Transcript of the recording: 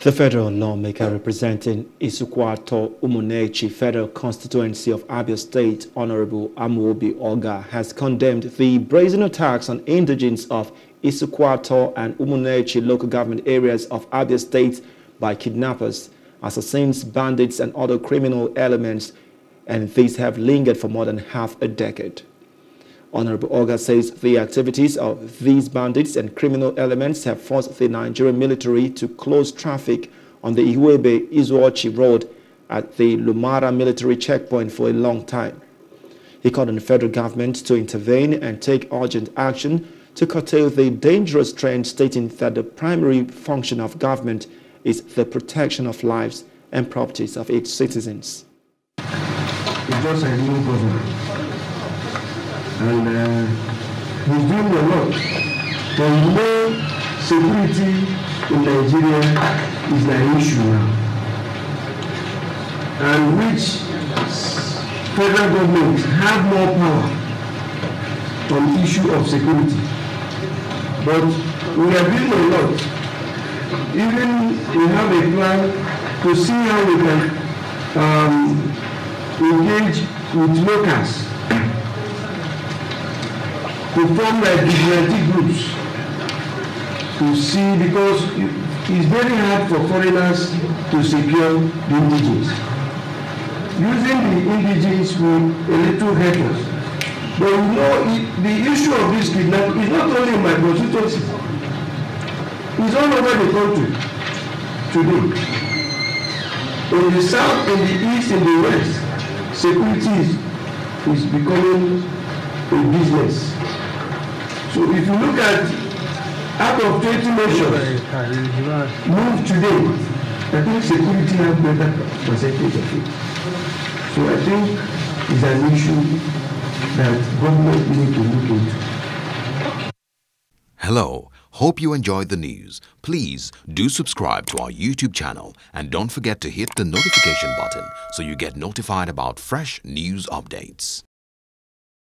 The federal lawmaker representing Isuikwuato, Umunneochi Federal Constituency of Abia State, Honorable Amobi Ogah, has condemned the brazen attacks on indigents of Isuikwuato and Umunneochi local government areas of Abia State by kidnappers, assassins, bandits, and other criminal elements, and these have lingered for more than half a decade. Honorable Ogah says the activities of these bandits and criminal elements have forced the Nigerian military to close traffic on the Iwebe Izuochi Road at the Lumara military checkpoint for a long time. He called on the federal government to intervene and take urgent action to curtail the dangerous trend, stating that the primary function of government is the protection of lives and properties of its citizens. It's just a new government. And he's doing a lot. There is no security in Nigeria is an issue now. And which federal governments have more power on the issue of security. But we are doing a lot. Even we have a plan to see how we can engage with locals, to form like vigilante groups, to see, because it's very hard for foreigners to secure the indigents. Using the indigents will a little help us. But you know, the issue of this kidnapping is not only in my constituency. It's all over the country today. In the south, in the east, in the west, security is becoming a business. So if you look at, out of 20 nations moved today, I think security has better percentage of it. So I think it's an issue that government needs to look into. Hello, hope you enjoyed the news. Please do subscribe to our YouTube channel and don't forget to hit the notification button so you get notified about fresh news updates.